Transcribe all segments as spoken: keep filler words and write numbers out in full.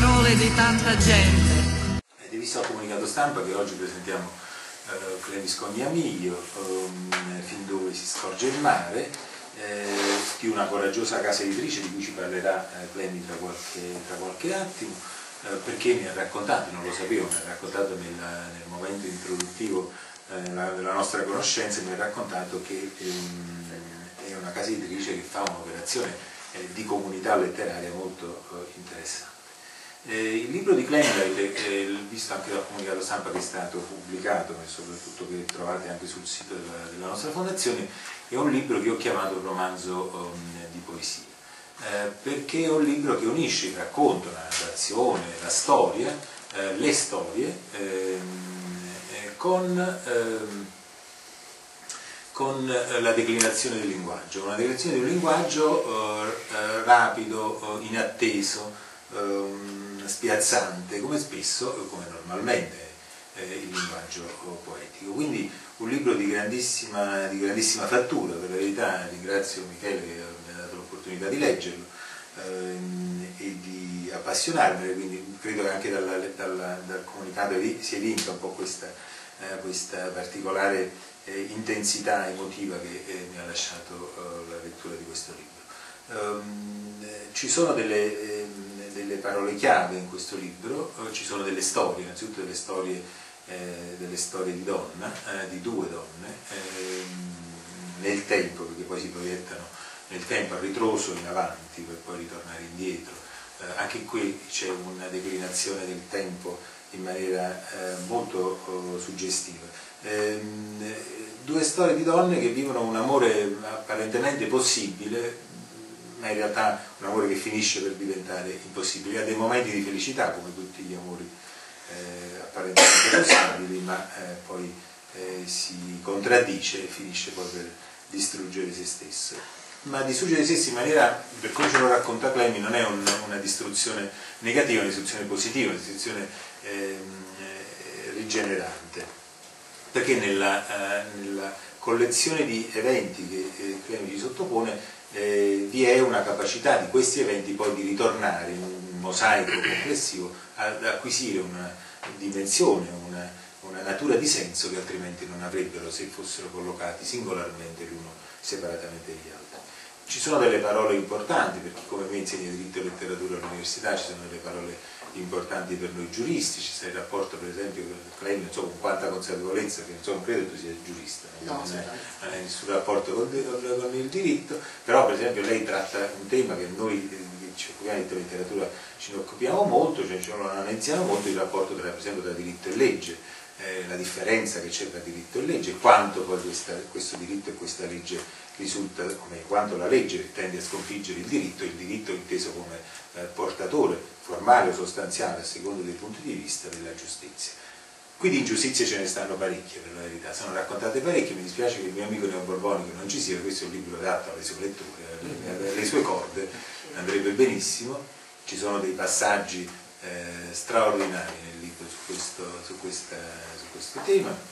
parole di tanta gente. Avete visto il comunicato stampa che oggi presentiamo eh, Clemy Scognamiglio, eh, Fin dove si scorge il mare, eh, di una coraggiosa casa editrice di cui ci parlerà eh, Clemy tra qualche, tra qualche attimo, eh, perché mi ha raccontato, non lo sapevo, mi ha raccontato nel, nel momento introduttivo della nostra conoscenza, mi ha raccontato che ehm, è una casa editrice che fa un'operazione eh, di comunità letteraria molto eh, interessante. Eh, il libro di Clemy l'avete eh, visto anche dal comunicato stampa che è stato pubblicato e soprattutto che trovate anche sul sito della, della nostra fondazione, è un libro che ho chiamato romanzo ehm, di poesia, eh, perché è un libro che unisce il racconto, la narrazione, la storia, eh, le storie, ehm, Con, ehm, con la declinazione del linguaggio, una declinazione di un linguaggio eh, rapido, inatteso, ehm, spiazzante, come spesso, come normalmente eh, il linguaggio poetico. Quindi un libro di grandissima, di grandissima fattura, per la verità. Ringrazio Michele che mi ha dato l'opportunità di leggerlo ehm, e di appassionarmi, quindi credo che anche dalla, dalla, dal comunicato si è vinta un po' questa questa particolare eh, intensità emotiva che eh, mi ha lasciato eh, la lettura di questo libro. Ehm, ci sono delle, eh, delle parole chiave in questo libro, eh, ci sono delle storie, innanzitutto delle storie, eh, delle storie di donna, eh, di due donne, ehm, nel tempo, perché poi si proiettano nel tempo a ritroso in avanti per poi ritornare indietro. Eh, anche qui c'è una declinazione del tempo in maniera eh, molto eh, suggestiva. Eh, due storie di donne che vivono un amore apparentemente possibile, ma in realtà un amore che finisce per diventare impossibile. Ha dei momenti di felicità, come tutti gli amori eh, apparentemente possibili, ma eh, poi eh, si contraddice e finisce poi per distruggere se stesso. Ma distruggere se stesso in maniera, per come ce lo racconta Clemy, non è un, una distruzione negativa, è una distruzione positiva, una distruzione rigenerante, perché nella, nella collezione di eventi che Clemy ci sottopone eh, vi è una capacità di questi eventi poi di ritornare in un mosaico complessivo, ad acquisire una dimensione, una, una natura di senso che altrimenti non avrebbero se fossero collocati singolarmente l'uno separatamente dagli altri. Ci sono delle parole importanti, perché come me insegno diritto e letteratura all'università, ci sono delle parole importanti per noi giuristi, ci sta il rapporto per esempio Clemy, non so con quanta consapevolezza, che non, so, non credo tu sia giurista, no, non, è, non è nessun rapporto con, con, con il diritto, però per esempio lei tratta un tema che noi che ci occupiamo di letteratura ci ne occupiamo molto, cioè ci analizziamo molto il rapporto tra, per esempio tra diritto e legge, eh, la differenza che c'è tra diritto e legge, quanto poi questa, questo diritto e questa legge risulta, come quanto la legge tende a sconfiggere il diritto, il diritto inteso come eh, portatore formale o sostanziale a seconda dei punti di vista della giustizia. Qui di ingiustizie ce ne stanno parecchie, per la verità, sono raccontate parecchie. Mi dispiace che il mio amico Neo Borbonico non ci sia, questo è un libro adatto alle sue letture, alle sue corde, andrebbe benissimo. Ci sono dei passaggi eh, straordinari nel libro su questo, su questa, su questo tema,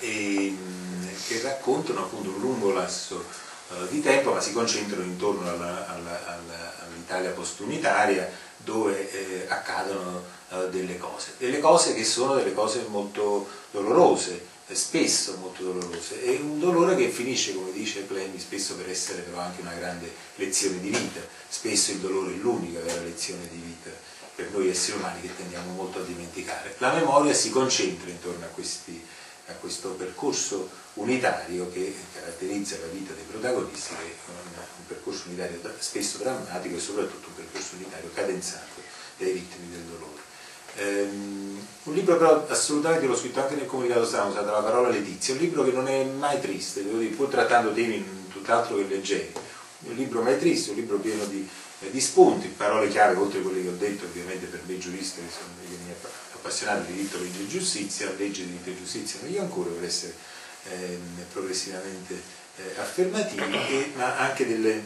e che raccontano appunto un lungo lasso eh, di tempo, ma si concentrano intorno all'Italia all postunitaria, dove eh, accadono eh, delle cose, delle cose che sono delle cose molto dolorose, eh, spesso molto dolorose, e un dolore che finisce, come dice Clemy, spesso per essere però anche una grande lezione di vita. Spesso il dolore è l'unica vera lezione di vita per noi esseri umani, che tendiamo molto a dimenticare. La memoria si concentra intorno a questi a questo percorso unitario che caratterizza la vita dei protagonisti, che è un percorso unitario spesso drammatico e soprattutto un percorso unitario cadenzato dai ritmi del dolore. Ehm, un libro però assolutamente, l'ho scritto anche nel comunicato stampa, usata la parola Letizia, un libro che non è mai triste, devo dire, pur trattando temi tutt'altro che leggeri, un libro mai triste, un libro pieno di, eh, di spunti, parole chiave, oltre a quelle che ho detto, ovviamente per me giurista che sono dei miei parole, appassionato di diritto, legge e giustizia, legge, diritto e giustizia meglio ancora, per essere eh, progressivamente eh, affermativi, e, ma anche delle,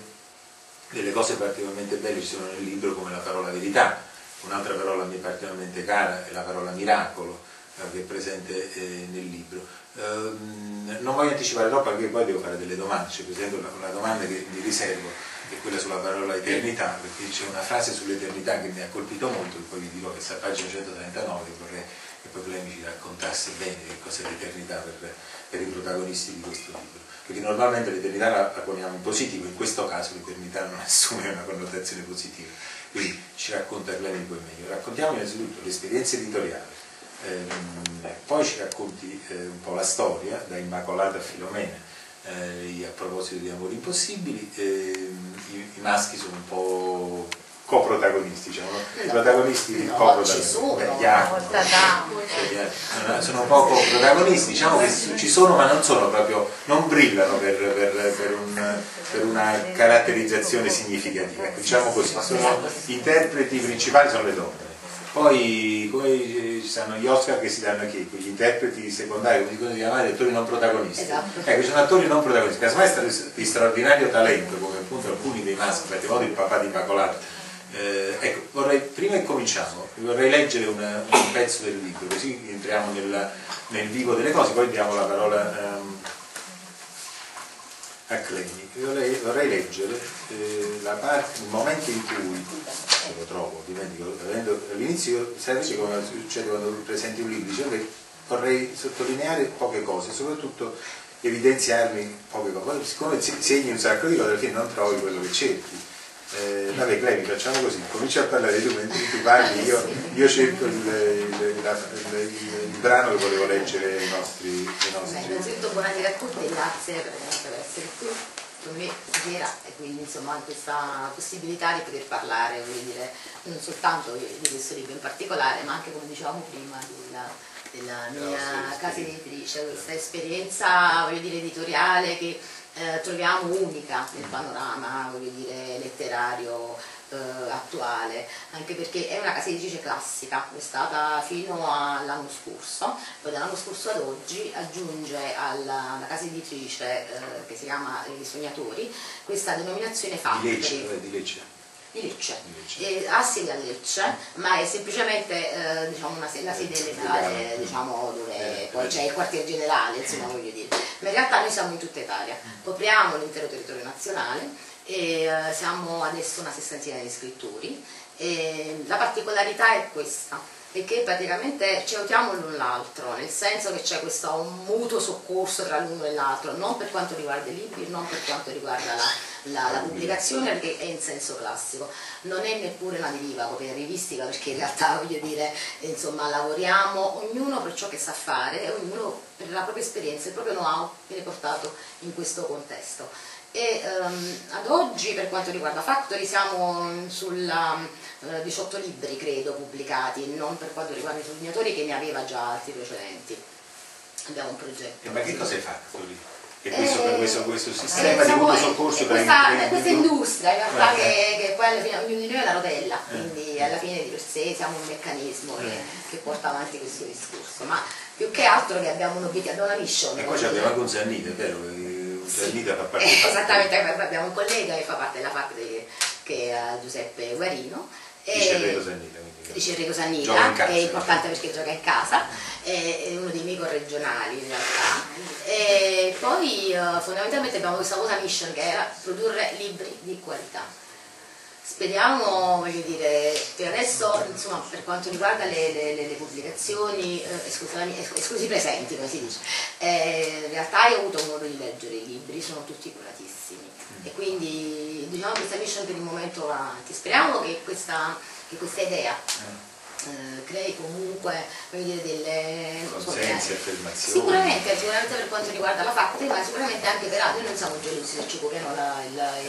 delle cose particolarmente belle ci sono nel libro, come la parola verità. Un'altra parola a me particolarmente cara è la parola miracolo, eh, che è presente eh, nel libro. Ehm, non voglio anticipare troppo, perché poi devo fare delle domande, cioè, per esempio una, una domanda che mi riservo e quella sulla parola eternità, perché c'è una frase sull'eternità che mi ha colpito molto, che poi vi dirò che sta a pagina centotrentanove, vorrei che poi Clemy ci raccontasse bene che cos'è l'eternità per, per i protagonisti di questo libro, perché normalmente l'eternità la, la poniamo in positivo, in questo caso l'eternità non assume una connotazione positiva, quindi ci racconta Clemy poi meglio. Raccontiamo innanzitutto l'esperienza editoriale, ehm, poi ci racconti eh, un po' la storia da Immacolata a Filomena, Eh, a proposito di Amori Impossibili. ehm, i, i maschi sono un po' coprotagonisti, diciamo, i protagonisti no, coprotagonisti no, sono, no, sono un po' coprotagonisti, diciamo che ci sono ma non sono proprio, non brillano per, per, per, un, per una caratterizzazione significativa, diciamo così. Sono interpreti principali, sono le donne. Poi come ci stanno gli Oscar che si danno chi? Gli interpreti secondari, come dicono di chiamare, gli attori non protagonisti. Esatto. Ecco, ci sono attori non protagonisti, casomai di straordinario talento, come appunto alcuni dei maschi, per esempio il papà di Pacolato. Eh, ecco, vorrei, prima che cominciamo, vorrei leggere una, un pezzo del libro, così entriamo nella, nel vivo delle cose, poi diamo la parola um, a Clemy. Vorrei, vorrei leggere eh, la parte, il momento in cui lo trovo, dimentico, all'inizio, sai invece come succede quando presenti un libro, dicevo che vorrei sottolineare poche cose, soprattutto evidenziarmi poche cose, siccome segni un sacco di cose alla fine non trovi quello che cerchi. Eh, vabbè Clemy, facciamo così, cominci a parlare tu, mentre tu parli io, io cerco il, il, la, il, il brano che volevo leggere ai nostri... Innanzitutto buonasera a tutti e grazie per, per essere qui con me stasera e quindi insomma questa possibilità di poter parlare, voglio dire, non soltanto di questo libro in particolare ma anche, come dicevamo prima, della, della mia no, casa editrice, questa esperienza, voglio dire, editoriale che Eh, troviamo unica nel panorama, voglio dire, letterario eh, attuale, anche perché è una casa editrice classica, è stata fino all'anno scorso, poi dall'anno scorso ad oggi aggiunge alla, alla casa editrice eh, che si chiama I Sognatori questa denominazione Factory. Di Lecce. Di Lecce, di Lecce. Ha sede a Lecce, ma è semplicemente eh, diciamo una sede, la sede legale, diciamo, dove poi c'è il quartier generale, insomma, voglio dire. Ma in realtà noi siamo in tutta Italia, copriamo l'intero territorio nazionale e eh, siamo adesso una sessantina di scrittori. E la particolarità è questa, è che praticamente ci aiutiamo l'un l'altro, nel senso che c'è questo un mutuo soccorso tra l'uno e l'altro, non per quanto riguarda i libri, non per quanto riguarda la... La, la pubblicazione, perché è in senso classico, non è neppure una deriva come rivistica, perché in realtà, voglio dire, insomma, lavoriamo ognuno per ciò che sa fare e ognuno per la propria esperienza, il proprio know-how viene portato in questo contesto. E um, ad oggi, per quanto riguarda Factory, siamo sulla uh, diciotto libri, credo, pubblicati, non per quanto riguarda i sognatori che ne aveva già altri precedenti. Abbiamo un progetto. E ma che cos'è Factory? E questo, eh, questo, questo sistema eh, diciamo, di mutuo soccorso per questa, questa industria in realtà eh, che, che poi alla fine ognuno di noi è una rodella, quindi eh, alla fine di per sé siamo un meccanismo eh. che, che porta avanti questo discorso, ma più che altro che abbiamo un obiettivo, abbiamo una mission e poi abbiamo anche un Sannita, è vero? Un Sannita fa parte eh, di esattamente, abbiamo un collega che fa parte della Factory che è Giuseppe Guarino e Cerreto Sannita, di Cerreto Sannita, casa, che è importante perché gioca in casa, è uno dei miei corregionali in realtà. E poi eh, fondamentalmente abbiamo questa cosa mission che era produrre libri di qualità. Speriamo, voglio dire, per adesso, insomma, per quanto riguarda le, le, le pubblicazioni, eh, esclusi i presenti, come si dice, eh, in realtà io ho avuto modo di leggere i libri, sono tutti curatissimi. E quindi diciamo che questa mission per il momento va avanti. Speriamo che questa, che questa idea eh, crei comunque, voglio dire, delle consensi, affermazioni. Sicuramente, sicuramente per quanto riguarda la Factory, ma sicuramente anche per altri, non siamo gelosi se ci copiano la, il,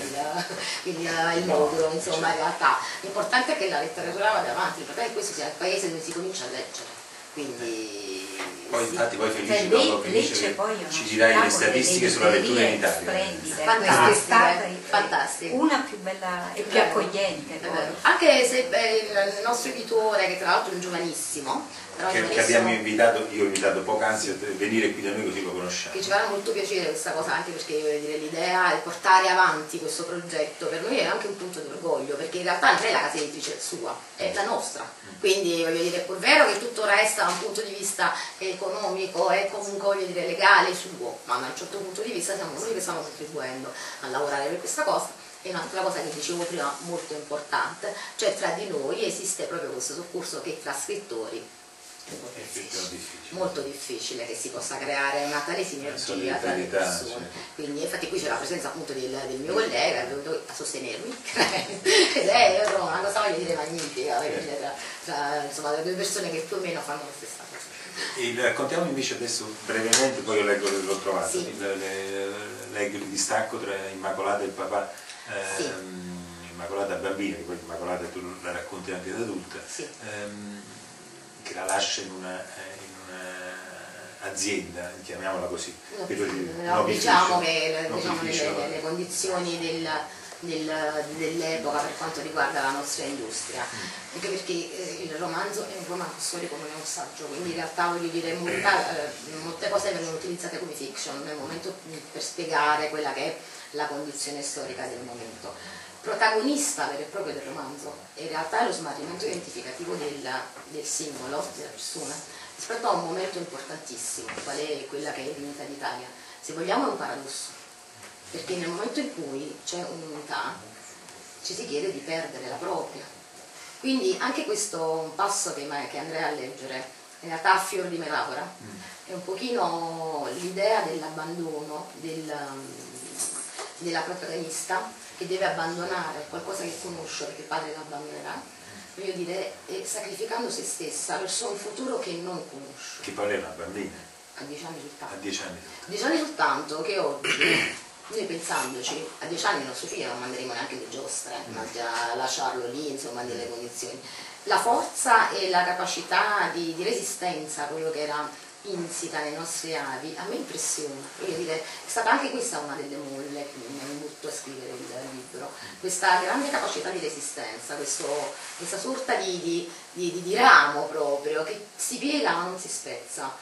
il, il, il modulo, insomma, in realtà. L'importante è che la letteratura vada avanti, l'importante è che questo sia il paese dove si comincia a leggere. Quindi poi, infatti poi Felice dopo Felice ci dirai le statistiche sulla lettura in Italia. Fantastica, fantastica, una più bella e più accogliente, anche se il nostro editore, che tra l'altro è un giovanissimo che, che abbiamo invitato, io ho invitato poc'anzi a venire qui da noi così lo conosciamo, che ci farà molto piacere questa cosa, anche perché l'idea è portare avanti questo progetto, per noi è anche un punto di orgoglio, perché in realtà non è la casa editrice sua, è la nostra, quindi voglio dire, è pur vero che tutto resta da un punto di vista economico e comunque, voglio dire, legale suo, ma da un certo punto di vista siamo noi che stiamo contribuendo a lavorare per questa cosa è un'altra cosa che dicevo prima molto importante, cioè tra di noi esiste proprio questo soccorso che tra scrittori è molto difficile, molto difficile che si possa creare una tale sinergia tra le persone, sì. Quindi infatti qui c'è la presenza appunto del, del mio collega che è venuto a sostenermi ed è io trovo una cosa, voglio dire, magnifica, perché tra, tra, insomma, tra due persone che più o meno fanno la stessa cosa. Il, raccontiamo invece adesso brevemente, poi io leggo, l'ho trovato, sì. il, il, leggo il distacco tra Immacolata e il papà, sì. ehm, Immacolata bambina, che poi Immacolata tu la racconti anche da adulta, sì. ehm, che la lascia in una, in una azienda, chiamiamola così. No, per, no, no, diciamo che diciamo le, le condizioni del, del, dell'epoca per quanto riguarda la nostra industria, mm. anche perché eh, il romanzo è un romanzo storico, non è un saggio, quindi in realtà voglio dire molta, eh, molte cose vengono utilizzate come fiction nel momento per spiegare quella che è la condizione storica del momento. Protagonista vero e proprio del romanzo in realtà è lo smarrimento identificativo del, del singolo, della persona, rispetto a un momento importantissimo, qual è quella che è l'unità d'Italia. Se vogliamo è un paradosso, perché nel momento in cui c'è un'unità ci si chiede di perdere la propria. Quindi anche questo passo che, che andrei a leggere, in realtà a fior di metafora, è un pochino l'idea dell'abbandono del, della protagonista, che deve abbandonare qualcosa che conosce perché il padre la abbandonerà, voglio dire, sacrificando se stessa verso un futuro che non conosce. Che poi è una bambina. A dieci anni soltanto. A dieci anni soltanto. Dieci anni soltanto, che oggi, noi pensandoci, a dieci anni non so figlia non manderemo neanche le giostre, eh, mm. ma già lasciarlo lì, insomma, nelle condizioni. La forza e la capacità di, di resistenza, quello che era insita nei nostri avi, a me impressiona. Voglio dire, è stata anche questa una delle molle che mi ha indotto a scrivere il libro, questa grande capacità di resistenza, questo, questa sorta di, di, di, di ramo proprio che si piega ma non si spezza.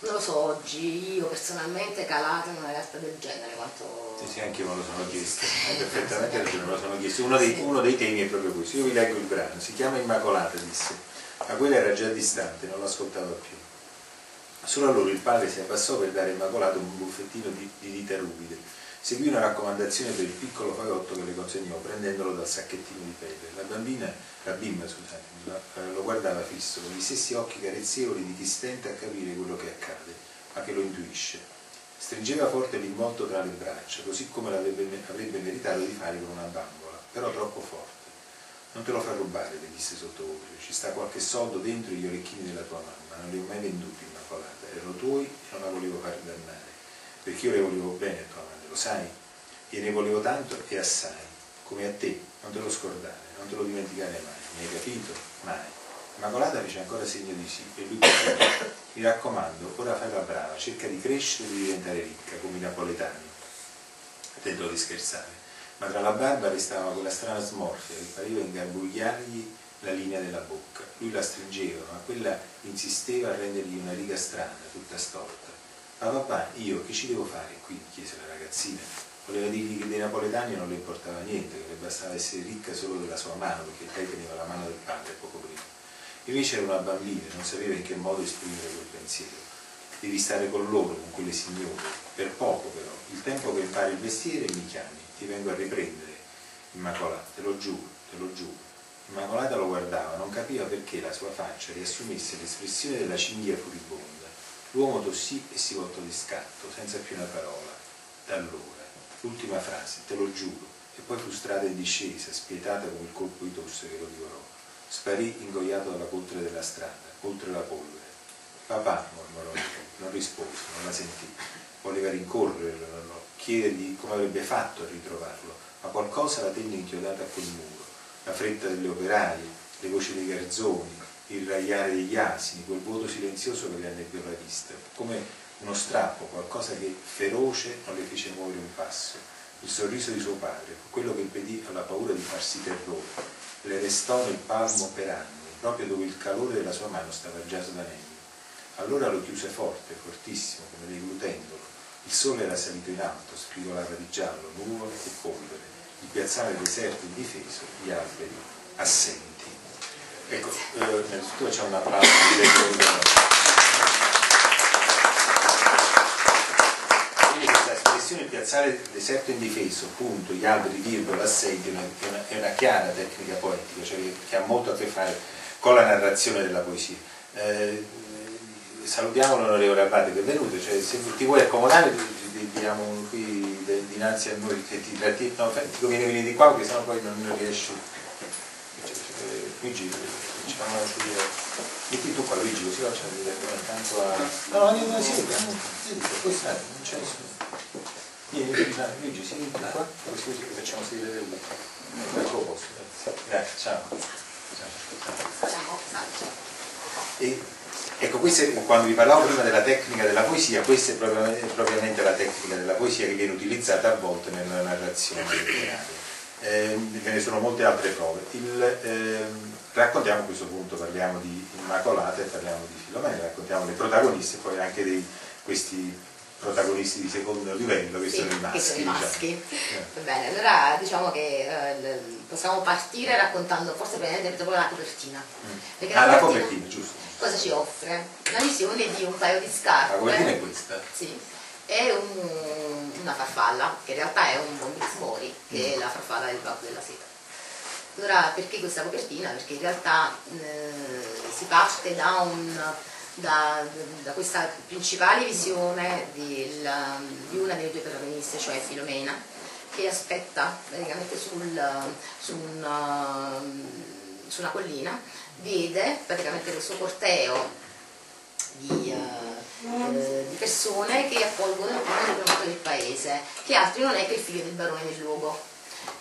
Non lo so, oggi io personalmente calato in una realtà del genere quanto... Sì, sì, anche io me lo sono chiesto, è perfettamente ragione, me lo sono chiesto. Uno dei, sì. uno dei temi è proprio questo. Io vi leggo il brano, si chiama Immacolata, disse, ma quella era già distante, non l'ascoltava più. Solo allora il padre si abbassò per dare Immacolato un buffettino di, di dita ruvide. Seguì una raccomandazione per il piccolo fagotto che le consegnò, prendendolo dal sacchettino di pelle. La bambina, la bimba scusate, lo guardava fisso, con gli stessi occhi carezzevoli di chi stenta a capire quello che accade, ma che lo intuisce. Stringeva forte l'involto tra le braccia, così come l'avrebbe avrebbe meritato di fare con una bambola, però troppo forte. Non te lo fa rubare, le disse sottovoce, ci sta qualche soldo dentro gli orecchini della tua mamma, non li ho mai venduti. Erano tuoi e non la volevo far dannare, perché io le volevo bene a tua madre, lo sai, e ne volevo tanto e assai, come a te, non te lo scordare, non te lo dimenticare mai, mi hai capito? Mai. Immacolata fece ancora segno di sì e lui disse, mi raccomando, ora fai la brava, cerca di crescere e di diventare ricca come i napoletani. Tentò di scherzare, ma tra la barba restava quella strana smorfia che pareva ingarbugliargli la linea della bocca. Lui la stringeva, ma quella insisteva a rendergli una riga strana, tutta storta. Ma papà, io che ci devo fare qui? Chiese la ragazzina. Voleva dirgli che dei napoletani non le importava niente, che le bastava essere ricca solo della sua mano, perché lei teneva la mano del padre poco prima. Invece era una bambina, non sapeva in che modo esprimere quel pensiero. Devi stare con loro, con quelle signore. Per poco però, il tempo che impari il mestiere mi chiami, ti vengo a riprendere. Immacolata, te lo giuro, te lo giuro. Immacolata lo guardava, non capiva perché la sua faccia riassumesse l'espressione della cinghia furibonda. L'uomo tossì e si voltò di scatto, senza più una parola. Da allora, l'ultima frase, te lo giuro, e poi frustrata in discesa, spietata come il colpo di tosse che lo divorò. Sparì ingoiato dalla coltre della strada, oltre la polvere. Papà, mormorò, non rispose, non la sentì. Voleva rincorrerlo, chiedergli come avrebbe fatto a ritrovarlo, ma qualcosa la tenne inchiodata a quel muro. La fretta delle operaie, le voci dei garzoni, il ragliare degli asini, quel vuoto silenzioso che le annebbiò la vista, come uno strappo, qualcosa che feroce non le fece muovere un passo. Il sorriso di suo padre, quello che impedì alla paura di farsi terrore, le restò nel palmo per anni, proprio dove il calore della sua mano stava già svanendo. Allora lo chiuse forte, fortissimo, come deglutendolo. Il sole era salito in alto, spigolava di giallo, nuvole e polvere. Il piazzale deserto indifeso, gli alberi assenti. Ecco, innanzitutto eh, c'è un applauso. Quindi questa espressione piazzare deserto indifeso, punto, gli alberi, virgola, assedio, è una, è una chiara tecnica poetica, cioè che ha molto a che fare con la narrazione della poesia. Eh, salutiamo l'onorevole Abbate, benvenuto, cioè, se ti vuoi accomodare ti diamo qui dinanzi a noi, ti, ti, ti, no, ti conviene venire di qua perché sennò poi non riesci. Luigi, ci fanno studiare. Metti tu qua Luigi, così facciamo tanto a. No, no, no, si vediamo, puoi stare, non c'è nessuno. Vieni, Luigi, si metti qua, così che facciamo sedere lui. Al tuo posto, grazie. Grazie, ciao. Ciao. E, ecco, questo è, quando vi parlavo prima della tecnica della poesia, questa è propriamente, propriamente la tecnica della poesia che viene utilizzata a volte nella narrazione letteraria. Eh, ve ne sono molte altre prove. Il, eh, raccontiamo a questo punto, parliamo di Immacolata e parliamo di Filomena, raccontiamo le protagoniste e poi anche dei, questi protagonisti di secondo livello che sì, sono i maschi. Sono i maschi. Diciamo. Eh. Bene, allora diciamo che eh, possiamo partire raccontando forse bene dopo la copertina. Mm. Perché ah, la copertina, copertina, giusto. Cosa ci offre? La visione di un paio di scarpe. La copertina è questa? Sì. È un, una farfalla, che in realtà è un bombismori, che è la farfalla del Babbo della Seta. Allora, perché questa copertina? Perché in realtà eh, si parte da, un, da, da questa principale visione del, di una delle due protagoniste, cioè Filomena, che aspetta praticamente sul, su, una, su una collina, vede praticamente questo corteo di... Uh, di persone che accolgono il promotor del paese, che altri non è che il figlio del barone del luogo,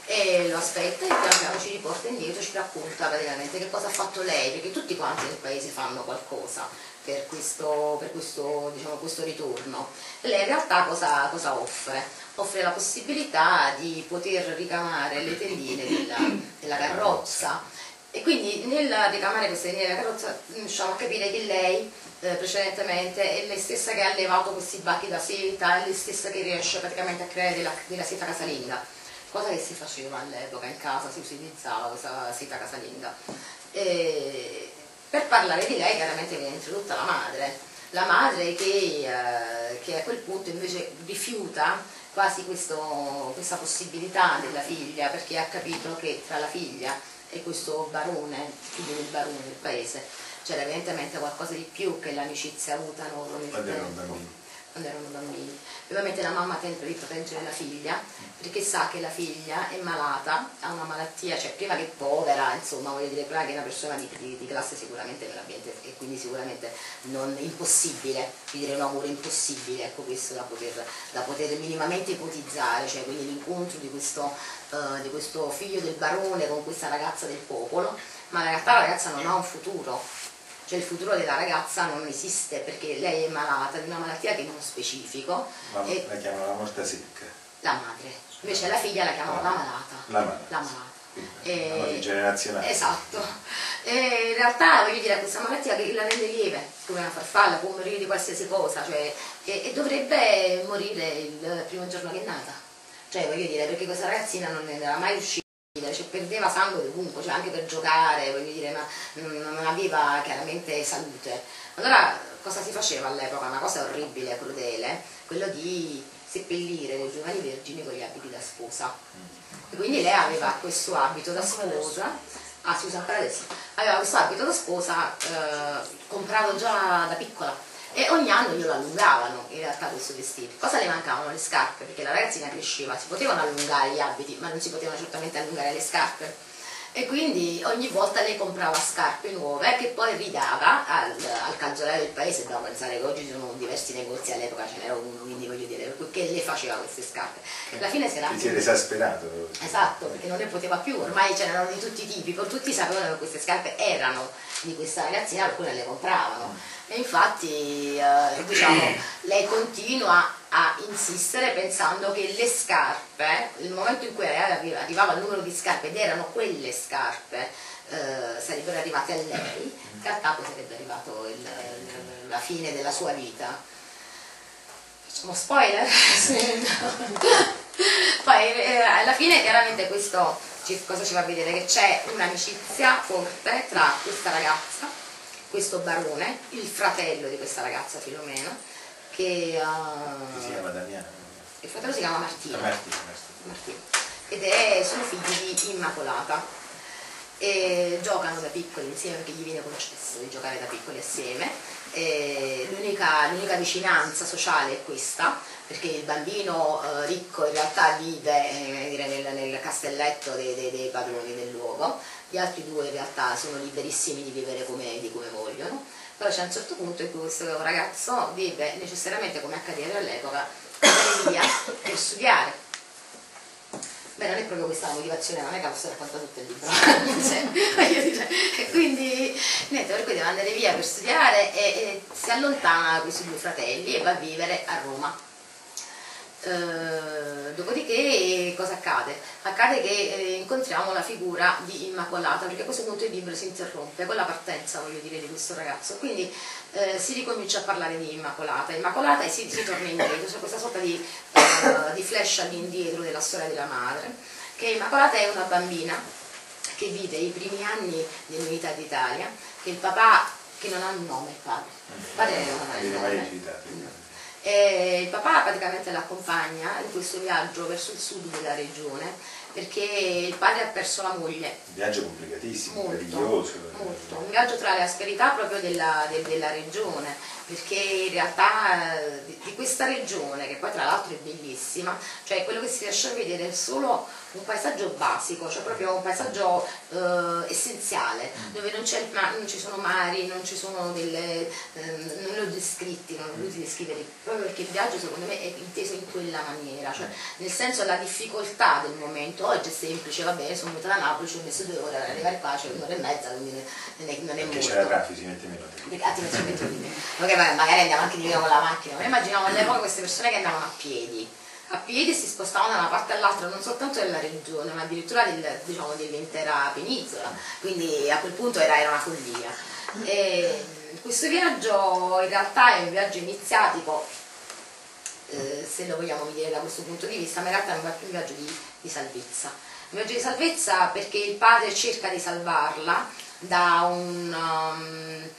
e lo aspetta e piano piano ci riporta indietro, ci racconta praticamente che cosa ha fatto lei, perché tutti quanti nel paese fanno qualcosa per questo, per questo, diciamo, questo ritorno. Lei in realtà cosa, cosa offre? Offre la possibilità di poter ricamare le tendine della, della carrozza, e quindi nel ricamare queste tendine della carrozza riusciamo a capire che lei Eh, precedentemente è lei stessa che ha levato questi bacchi da seta, è lei stessa che riesce praticamente a creare della, della seta casalinga, cosa che si faceva all'epoca in casa, si utilizzava questa seta casalinga. E per parlare di lei chiaramente viene introdotta la madre, la madre che, eh, che a quel punto invece rifiuta quasi questo, questa possibilità della figlia, perché ha capito che tra la figlia e questo barone, figlio del barone del paese, c'era evidentemente qualcosa di più che l'amicizia avuta loro nel quando erano bambini. Quando erano bambini. Ovviamente la mamma tenta di proteggere la figlia, perché sa che la figlia è malata, ha una malattia, cioè prima che povera, insomma, voglio dire, prima che è una persona di, di, di classe sicuramente nell'ambiente, e quindi sicuramente non impossibile, di dire un amore impossibile, ecco questo da poter, da poter minimamente ipotizzare, cioè quindi l'incontro di questo, eh, di questo figlio del barone con questa ragazza del popolo, ma in realtà la ragazza non ha un futuro. Cioè il futuro della ragazza non esiste, perché lei è malata di una malattia che non specifico. Ma e la chiamano la morta secca. La madre. Invece la figlia la chiamano la, la malata. La malata. La malata. E... la generazionale. Esatto. E in realtà voglio dire, questa malattia che la rende lieve, come una farfalla, può morire di qualsiasi cosa, cioè, e, e dovrebbe morire il primo giorno che è nata. Cioè voglio dire, perché questa ragazzina non ne era mai uscita. Cioè, perdeva sangue ovunque, cioè anche per giocare, voglio dire, ma non aveva chiaramente salute. Allora cosa si faceva all'epoca? Una cosa orribile, crudele, quello di seppellire le giovani vergini con gli abiti da sposa. E quindi lei aveva questo abito da sposa, ah si usa ancora adesso, aveva questo abito da sposa eh, comprato già da piccola, e ogni anno glielo allungavano in realtà questo vestito. Cosa le mancavano? Le scarpe, perché la ragazzina cresceva, si potevano allungare gli abiti ma non si potevano certamente allungare le scarpe, e quindi ogni volta lei comprava scarpe nuove che poi ridava al, al calzolaio del paese. Dobbiamo pensare che oggi ci sono diversi negozi, all'epoca ce n'era uno, quindi voglio dire, perché lei faceva queste scarpe alla fine se si era esasperato, esatto, perché non ne poteva più, ormai ce n'erano di tutti i tipi, tutti sapevano che queste scarpe erano di questa ragazzina, alcune le compravano. E infatti eh, diciamo, lei continua a insistere pensando che le scarpe, nel momento in cui arrivava il numero di scarpe ed erano quelle scarpe, eh, sarebbero arrivate a lei, in realtà poi sarebbe arrivato il, il, la fine della sua vita. Facciamo spoiler? Poi eh, alla fine chiaramente questo ci, cosa ci fa vedere? Che c'è un'amicizia forte tra questa ragazza, questo barone, il fratello di questa ragazza Filomena, che, uh, che si chiama Damiano. Il fratello si chiama Martino. Martino, Martino. Martino. Ed è, sono figli di Immacolata e giocano da piccoli insieme perché gli viene concesso di giocare da piccoli assieme. L'unica vicinanza sociale è questa, perché il bambino eh, ricco in realtà vive eh, dire, nel, nel castelletto dei, dei, dei padroni del luogo, gli altri due in realtà sono liberissimi di vivere come, di come vogliono, però c'è un certo punto in cui questo ragazzo vive necessariamente, come accadeva all'epoca, via per studiare. Beh, non è proprio questa la motivazione, non è che posso raccontare tutto il libro. Cioè, e quindi niente, per cui deve andare via per studiare e, e si allontana da questi due fratelli e va a vivere a Roma. Eh, dopodiché cosa accade? Accade che eh, incontriamo la figura di Immacolata, perché a questo punto il libro si interrompe con la partenza, voglio dire, di questo ragazzo. Quindi eh, si ricomincia a parlare di Immacolata, Immacolata e si, si torna indietro, c'è questa sorta di, eh, di flash all'indietro della storia della madre, che Immacolata è una bambina che vive i primi anni dell'Unità d'Italia, che il papà, che non ha un nome, il padre, il padre non ha il nome. E il papà praticamente l'accompagna in questo viaggio verso il sud della regione, perché il padre ha perso la moglie. Un viaggio complicatissimo, meraviglioso. Molto, un viaggio tra le asperità proprio della, de, della regione, perché in realtà di, di questa regione, che poi tra l'altro è bellissima, cioè quello che si riesce a vedere è solo un paesaggio basico, cioè proprio un paesaggio eh, essenziale, dove non, c'è, ma, non ci sono mari, non ci sono delle... Eh, non l'ho descritti, non l'ho voluto descrivere, proprio perché il viaggio secondo me è inteso in quella maniera, cioè nel senso la difficoltà del momento. Oggi è semplice, va bene, sono venuta da Napoli, ci ho messo due ore ad arrivare qua, c'è un'ora e mezza, quindi non è, non è molto. C'è la traffico, si mette meno tempo. Ok, magari andiamo anche di meno con la macchina, ma immaginavo all'epoca queste persone che andavano a piedi, a piedi si spostavano da una parte all'altra, non soltanto della regione, ma addirittura del, diciamo, dell'intera penisola, quindi a quel punto era, era una follia. E questo viaggio in realtà è un viaggio iniziatico, Eh, se lo vogliamo vedere da questo punto di vista, ma in realtà è un viaggio di, di salvezza. Un viaggio di salvezza perché il padre cerca di salvarla da un, um,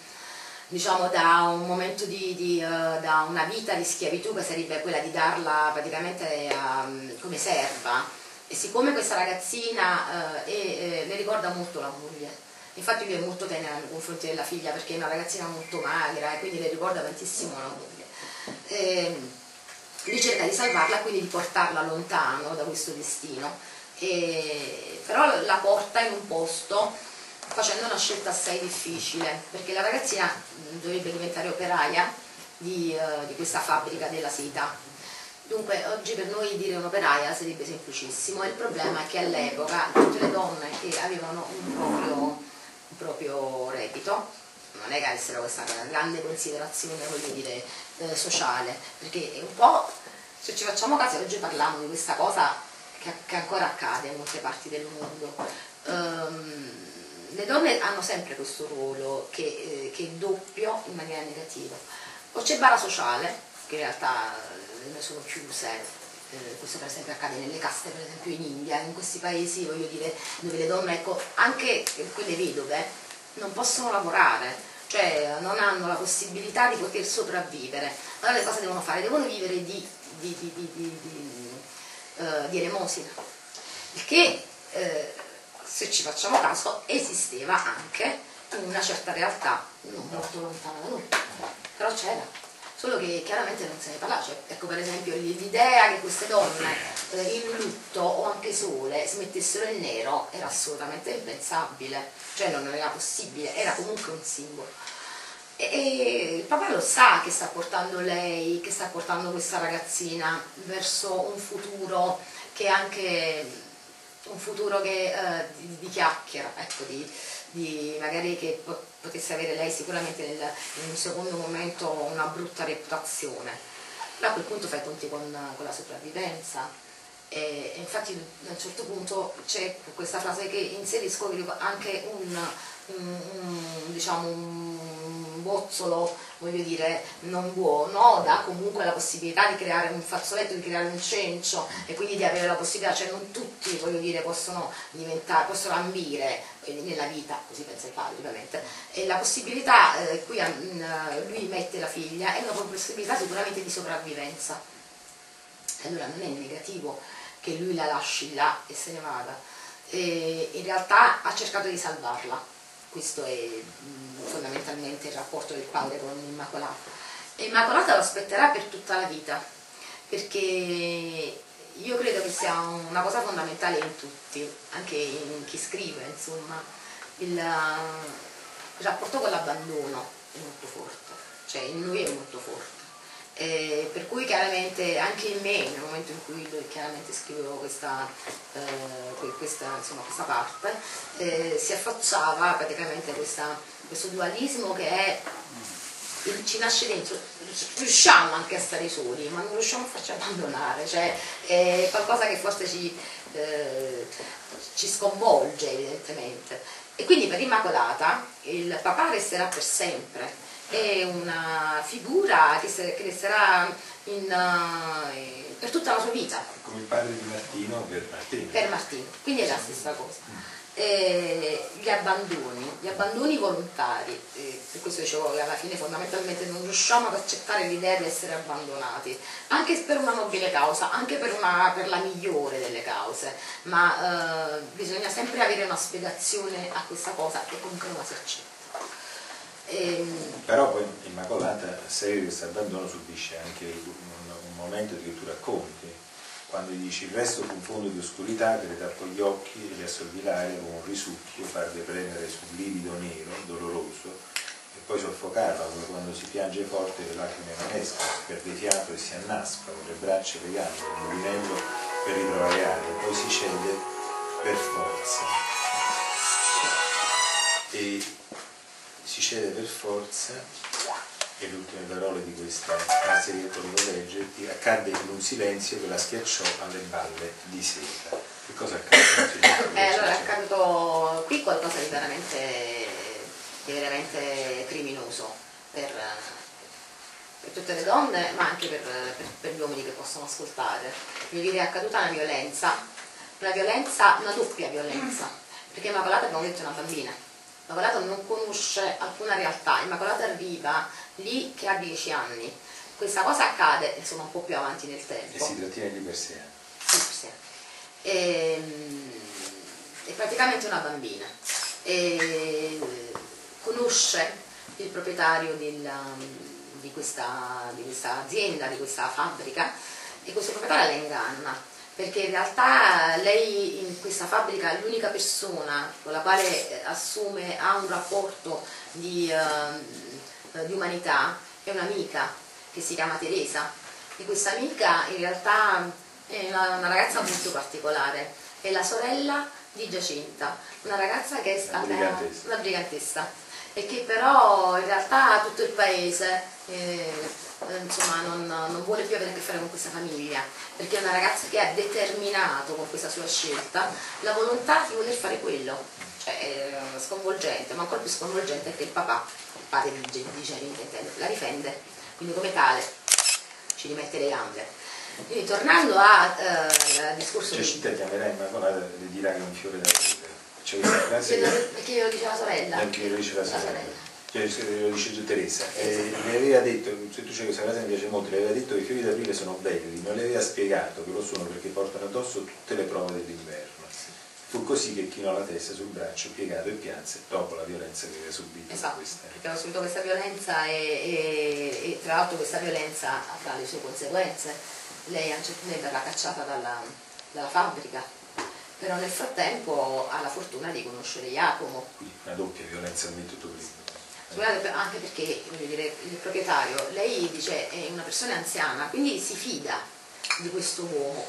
diciamo, da un momento di, di uh, da una vita di schiavitù, che sarebbe quella di darla praticamente um, come serva. E siccome questa ragazzina uh, è, è, le ricorda molto la moglie. Infatti lui è molto tenero nei confronti della figlia, perché è una ragazzina molto magra e quindi le ricorda tantissimo la moglie. E, lui cerca di salvarla, quindi di portarla lontano da questo destino, e però la porta in un posto facendo una scelta assai difficile, perché la ragazzina dovrebbe diventare operaia di, uh, di questa fabbrica della seta. Dunque oggi per noi dire un'operaia sarebbe semplicissimo, e il problema è che all'epoca tutte le donne che avevano un proprio, un proprio reddito non è che avessero questa grande considerazione, voglio dire, eh, sociale, perché un po', se ci facciamo caso, oggi parliamo di questa cosa che, che ancora accade in molte parti del mondo. Um, le donne hanno sempre questo ruolo che, eh, che è doppio in maniera negativa. O c'è bara sociale, che in realtà ne sono chiuse. Eh, questo per esempio accade nelle caste, per esempio in India, in questi paesi, voglio dire, dove le donne, ecco, anche quelle vedove, non possono lavorare, cioè non hanno la possibilità di poter sopravvivere. Allora le cose devono fare, devono vivere di, di, di, di, di, di, uh, di elemosina, il che eh, se ci facciamo caso esisteva anche in una certa realtà non molto lontana da noi, però c'era, solo che chiaramente non se ne parla. Cioè, ecco, per esempio l'idea che queste donne eh, in lutto o anche sole smettessero il nero era assolutamente impensabile, cioè non era possibile, era comunque un simbolo. E, e il papà lo sa che sta portando lei, che sta portando questa ragazzina verso un futuro che è anche un futuro che, eh, di, di chiacchiera, ecco, di, di magari che potesse avere lei sicuramente nel, in un secondo momento una brutta reputazione. Però a quel punto fai conti con, con la sopravvivenza, e, e infatti a un certo punto c'è questa frase che inserisco, che dico anche un, un, un, diciamo un bozzolo, voglio dire, non buono, dà comunque la possibilità di creare un fazzoletto, di creare un cencio, e quindi di avere la possibilità, cioè non tutti, voglio dire, possono diventare, possono ambire nella vita, così pensa il padre ovviamente, e la possibilità eh, qui lui mette la figlia è una possibilità sicuramente di sopravvivenza. e allora non è negativo che lui la lasci là e se ne vada. E in realtà ha cercato di salvarla, questo è mh, fondamentalmente il rapporto del padre con l'Immacolata. E Immacolata lo aspetterà per tutta la vita, perché io credo che sia una cosa fondamentale in tutti, anche in chi scrive, insomma, il, il rapporto con l'abbandono è molto forte, cioè in lui è molto forte. Eh, per cui chiaramente anche in me, nel momento in cui chiaramente scrivevo questa, eh, questa, insomma, questa parte, eh, si affacciava praticamente questa, questo dualismo che è, ci nasce dentro. Riusciamo anche a stare soli, ma non riusciamo a farci abbandonare, cioè è qualcosa che forse ci, eh, ci sconvolge evidentemente. E quindi per Immacolata il papà resterà per sempre. È una figura che resterà in, uh, per tutta la sua vita. Come il padre di Martino per Martino. Per Martino, quindi è la stessa cosa. E gli abbandoni, gli abbandoni volontari, e per questo dicevo che alla fine fondamentalmente non riusciamo ad accettare l'idea di essere abbandonati, anche per una nobile causa, anche per, una, per la migliore delle cause, ma uh, bisogna sempre avere una spiegazione a questa cosa che comunque non la si accetta. Però poi Immacolata, se questo abbandono, subisce anche un, un momento che tu racconti, quando gli dici: il resto fu un fondo di oscurità che le tappò gli occhi e le assorbì l'aria con un risucchio, farle prendere sul livido nero, doloroso, e poi soffocarla, come quando si piange forte e le lacrime non escono, si perde fiato e si annaspa con le braccia legate, muovendo per ritrovare aria, poi si scende per forza. E si cede per forza, e le ultime parole di questa frase che volevo leggerti, accadde in un silenzio che la schiacciò alle balle di seta. Che cosa accade? Eh, allora è accaduto qui qualcosa di veramente, di veramente criminoso per, per tutte le donne, ma anche per, per, per gli uomini che possono ascoltare. Voglio dire, è accaduta una violenza, una violenza, una doppia violenza, perché Immacolata, abbiamo detto, è una bambina. Immacolata non conosce alcuna realtà, Immacolata arriva lì che ha dieci anni, questa cosa accade insomma un po' più avanti nel tempo. E si trattiene di per sé. Sì, per sé. E, è praticamente una bambina, e conosce il proprietario del, di, questa, di questa azienda, di questa fabbrica, e questo proprietario la inganna. Perché in realtà lei in questa fabbrica è l'unica persona con la quale assume, ha un rapporto di, uh, di umanità, è un'amica che si chiama Teresa, e questa amica in realtà è una, una ragazza molto particolare, è la sorella di Giacinta, una ragazza che è stata brigantessa. Una brigantessa, e che però in realtà tutto il paese eh, insomma non, non vuole più avere a che fare con questa famiglia, perché è una ragazza che ha determinato con questa sua scelta la volontà di voler fare quello, cioè è sconvolgente, ma ancora più sconvolgente è che il papà, il padre di Giacinta, la difende, quindi come tale ci rimette le gambe. Quindi tornando a, eh, al discorso di Giacinta, chiamerà Immacolata e le dirà che è un fiore da vivere, cioè, perché glielo dice la sorella, perché glielo dice la sorella. Cioè, lo dice Teresa, eh, mi aveva detto, se tu c'è questa frase mi piace molto, le aveva detto che i fiori d'aprile sono belli, non le aveva spiegato che lo sono perché portano addosso tutte le prove dell'inverno. Sì. Fu così che chinò la testa sul braccio piegato e pianse dopo la violenza che aveva subito. Esatto, questa. Perché aveva subito questa violenza e, e, e tra l'altro questa violenza avrà le sue conseguenze. Lei a un certo punto verrà cacciata dalla, dalla fabbrica, però nel frattempo ha la fortuna di conoscere Jacomo. Quindi una doppia violenza al momento prima. Anche perché, voglio dire, il proprietario, lei dice, è una persona anziana, quindi si fida di questo uomo.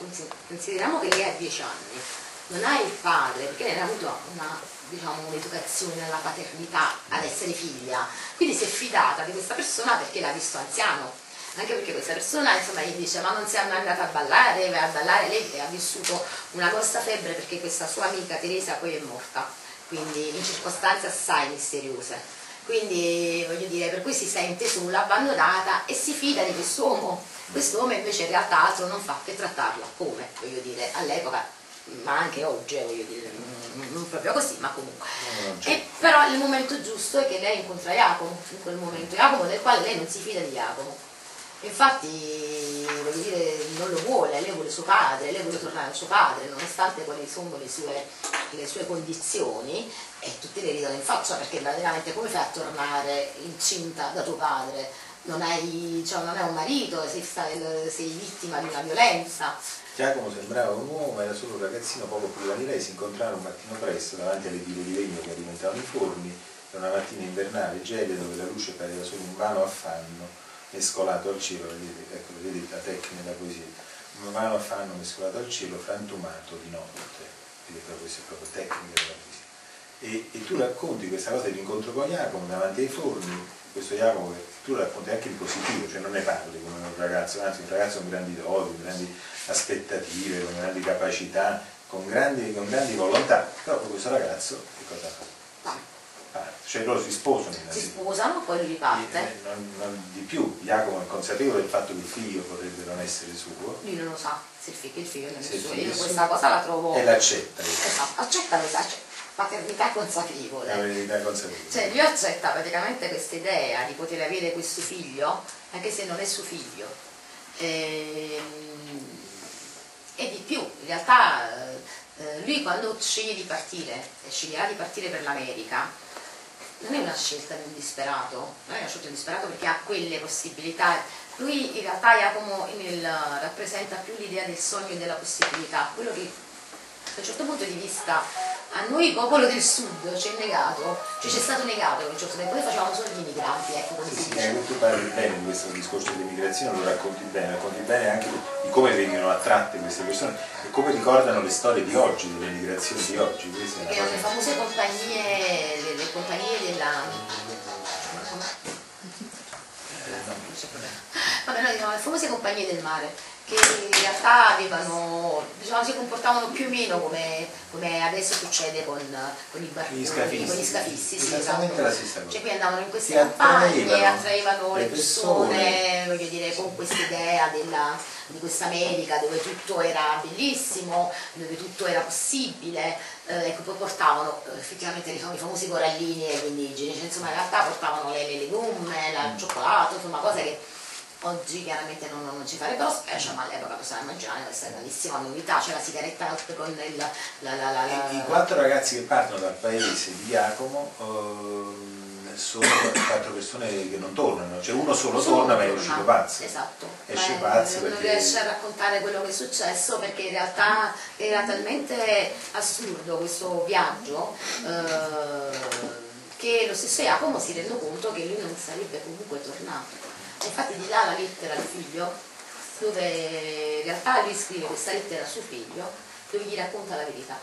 Consideriamo che lei ha dieci anni, non ha il padre, perché lei ha avuto una, diciamo, un'educazione alla paternità, ad essere figlia, quindi si è fidata di questa persona perché l'ha visto anziano, anche perché questa persona, insomma, gli dice: ma non sei mai andata a ballare, vai a ballare. Lei ha vissuto una grossa febbre perché questa sua amica Teresa poi è morta, quindi in circostanze assai misteriose. Quindi, voglio dire, per cui si sente sola, abbandonata, e si fida di quest'uomo. Quest'uomo invece in realtà altro non fa che trattarla come, voglio dire, all'epoca, ma anche oggi, voglio dire, non proprio così, ma comunque. E però il momento giusto è che lei incontra Jacomo, in quel momento Jacomo del quale lei non si fida di Jacomo. Infatti, voglio dire, non lo vuole, lei vuole suo padre, lei vuole tornare a suo padre, nonostante quali sono le sue, le sue condizioni, e tutti le ridono in faccia, perché veramente come fai a tornare incinta da tuo padre? Non hai, cioè, non hai un marito, sei, sei vittima di una violenza. Giacomo sembrava un uomo, ma era solo un ragazzino poco prima di lei. Si incontrarono un mattino presto davanti alle pile di legno che diventavano i forni, da una mattina invernale gelida dove la luce pareva solo un vano affanno mescolato al cielo, vedete, ecco, vedete la tecnica della poesia, un vano affanno mescolato al cielo frantumato di notte, vedete, questa è proprio tecnica della poesia. E, e tu racconti questa cosa dell'incontro con Jacopo davanti ai forni, questo Jacopo, tu racconti anche il positivo, cioè non ne parli come un ragazzo, anzi un ragazzo con grandi doti, con grandi aspettative, con grandi capacità, con grandi, con grandi volontà, però questo ragazzo che cosa fa? Ah, cioè loro si sposano innanzitutto. Si sposano, poi lui riparte. Eh, non, non di più, Jacopo è consapevole del fatto che il figlio potrebbe non essere suo. Lui non lo sa, se il figlio, il figlio non è suo, io questa cosa la trovo... E l'accetta. Esatto, accetta lo sa. Paternità consapevole. Paternità consapevole. Cioè lui accetta praticamente questa idea di poter avere questo figlio, anche se non è suo figlio. E, e di più, in realtà lui quando sceglie di partire, e sceglierà di partire per l'America, non è una scelta di un disperato, non è una scelta di un disperato perché ha quelle possibilità. Lui in realtà Giacomo nel, rappresenta più l'idea del sogno e della possibilità, quello che da un certo punto di vista... A noi popolo del sud ci è negato, cioè ci è stato negato per un certo tempo, noi facevamo solo gli immigranti, ecco così. Sì, sì, tu parli bene di questo discorso dell'immigrazione, lo racconti bene, racconti bene anche di come vengono attratte queste persone e come ricordano le storie di oggi, delle migrazioni di oggi. Perché le famose compagnie, le, le compagnie della... Vabbè, no, diciamo, le famose compagnie del mare, che in realtà avevano, diciamo, si comportavano più o meno come, come adesso succede con, con i barconi, con gli scafisti, sì, esatto. Cioè qui andavano in queste campagne, attraevano le persone, persone, voglio dire, con questa idea della, di questa America dove tutto era bellissimo, dove tutto era possibile, eh, ecco, poi portavano effettivamente i famosi corallini agli indigeni, cioè, insomma in realtà portavano le, le legume, il cioccolato, insomma cose che oggi chiaramente non, non ci farebbero specie, ma all'epoca possiamo immaginare questa grandissima novità, c'è cioè la sigaretta con il, la, la, la, la... I quattro ragazzi che partono dal paese di Giacomo ehm, sono quattro persone che non tornano, cioè uno solo sono torna ma è uscito pazzo. Esatto. Esce pazzo perché... Non riesce a raccontare quello che è successo perché in realtà era talmente assurdo questo viaggio eh, che lo stesso Giacomo si rende conto che lui non sarebbe comunque tornato. Infatti gli dà la lettera al figlio, dove in realtà lui scrive questa lettera a suo figlio, dove gli racconta la verità.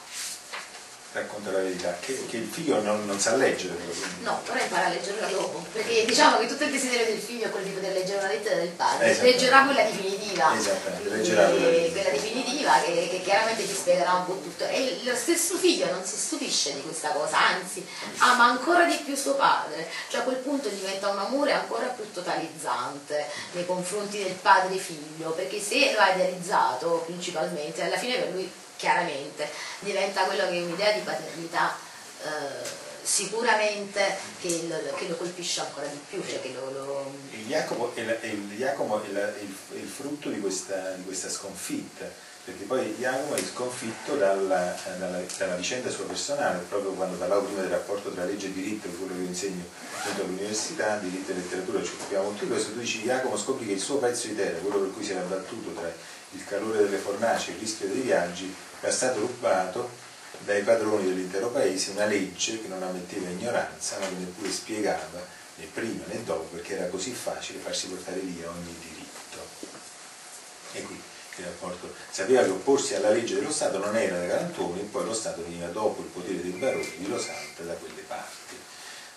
Racconta la verità, che, che il figlio non, non sa leggere. No, però impara a leggerla dopo, perché diciamo che tutto il desiderio del figlio è quello di poter leggere una lettera del padre, leggerà quella definitiva, esattamente, leggerà quella definitiva, quella definitiva che, che chiaramente ti spiegherà un po' tutto. E lo stesso figlio non si stupisce di questa cosa, anzi ama ancora di più suo padre, cioè a quel punto diventa un amore ancora più totalizzante nei confronti del padre figlio, perché se lo ha idealizzato principalmente, alla fine per lui chiaramente diventa quello che è un'idea di paternità eh, sicuramente che, il, che lo colpisce ancora di più. Cioè che lo, lo... Il Jacopo è, la, è, il, Jacomo è, la, è, il, è il frutto di questa, di questa sconfitta, perché poi Jacopo è sconfitto dalla, dalla, dalla vicenda sua personale, proprio quando parlavo prima del rapporto tra legge e diritto, quello che io insegno all'università, diritto e letteratura, ci occupiamo molto di questo. Tu dici Jacomo scopri che il suo pezzo di terra, quello per cui si era battuto tra il calore delle fornaci e il rischio dei viaggi, era stato rubato dai padroni dell'intero paese, una legge che non ammetteva ignoranza, ma che neppure spiegava né prima né dopo perché era così facile farsi portare via ogni diritto. E qui il rapporto sapeva che opporsi alla legge dello Stato non era da galantuomini, poi lo Stato veniva dopo il potere dei baroni di Losanta da quelle parti.